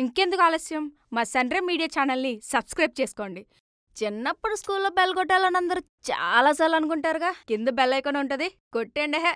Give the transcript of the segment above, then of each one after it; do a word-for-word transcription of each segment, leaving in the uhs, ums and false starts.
ఇంకెందుకు ఆలస్యం, మా సండ్రే మీడియా ఛానల్ని సబ్స్క్రైబ్ చేసుకోండి. చిన్నప్పుడు స్కూల్లో బెల్ కొట్టాలని అందరూ చాలాసార్లు అనుకుంటారుగా, కింద బెల్ ఐకాన్ ఉంటుంది, కొట్టండి. Hey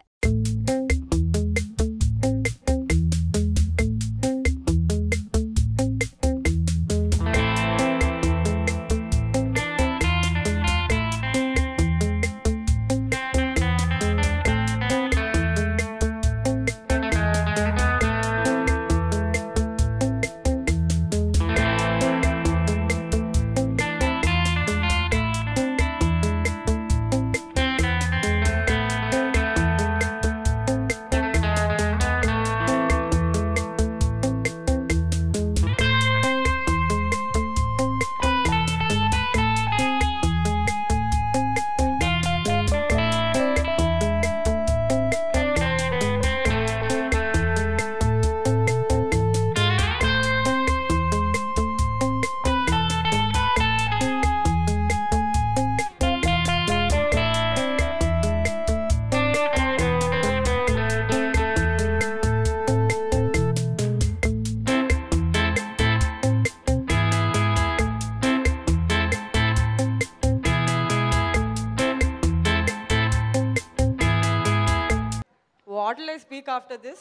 What will I speak after this?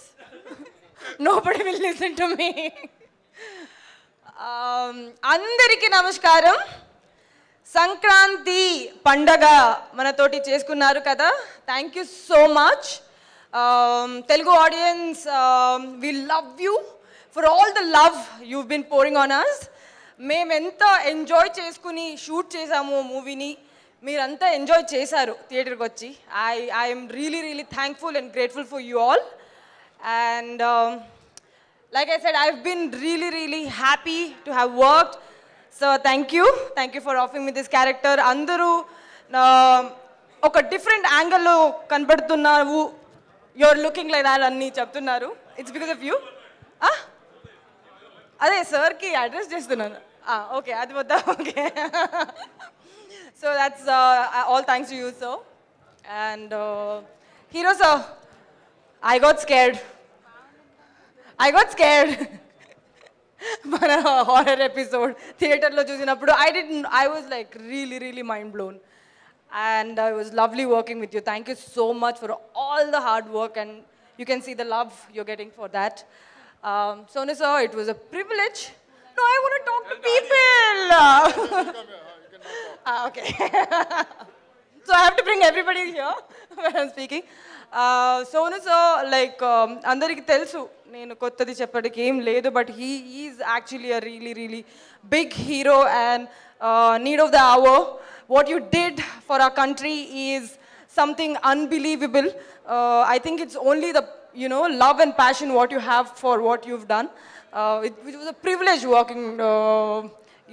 Nobody will listen to me. Andariki namaskaram. Sankranti Pandaga manatoti cheskunnaru kada. Thank you so much. Um, Telugu audience, um, we love you for all the love you've been pouring on us. Mem enta enjoy cheskuni shoot chesamu movie ni. మీరంతా enjoy చేశారు థియేటర్కి వచ్చి. I I'm really really thankful and grateful for you all. And like I said, I've been really really happy to have worked. So thank you, thank you for offering me this character. అందరూ ఒక different యాంగిల్లో కనపడుతున్నారు, you're looking like that అన్నీ చెప్తున్నారు. It's because of you. అదే సార్కి address చేస్తున్నాను. Okay, అది వద్దా? Okay. So that's uh, all thanks to you, sir. And uh, hero sir, I got scared. I got scared. But a horror episode, theater lo chusinappudu, I didn't. I was like really, really mind blown. And uh, it was lovely working with you. Thank you so much for all the hard work, and you can see the love you're getting for that. Um, Sonu sir, it was a privilege. No, I want to talk to people. Ah, okay. So I have to bring everybody here when I'm speaking. Uh, Sonu sir, like, andariki telusu, nenu kottadi cheppadiki em ledu, but he is actually a really, really big hero and uh, need of the hour. What you did for our country is something unbelievable. Uh, I think it's only the, you know, love and passion what you have for what you've done. Uh, it, it was a privilege working, uh,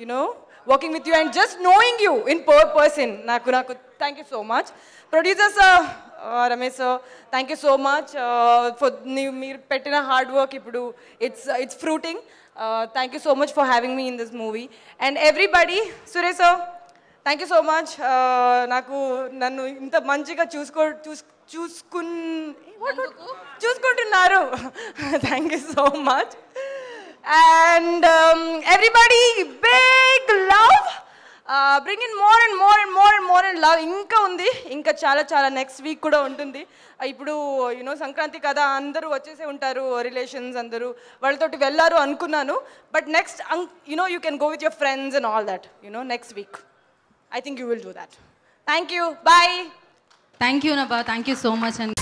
you know, working with you and just knowing you in per person. Naku naku, thank you so much. Producer sir, uh, Ramesh sir, thank you so much uh, for your pettina hard work. Ipudu, it's uh, it's fruiting. Uh, thank you so much for having me in this movie. And everybody, Suresh sir, thank you so much. Naku nannu inta manchiga choosko choose chooskun what chooskuntunnaru. Thank you so much. And um, everybody, big love. Uh, bring in more and more and more and more and love. Inka undi, inka chala chala next week kuda untundi. Ippudu, you know, Sankranti kada andaru vachese untaru, relations andaru vallatoti vellaru anukunnanu, but next, you know, you can go with your friends and all that, you know, next week. I think you will do that. Thank you. Bye. Thank you, Nabha. Thank you so much. And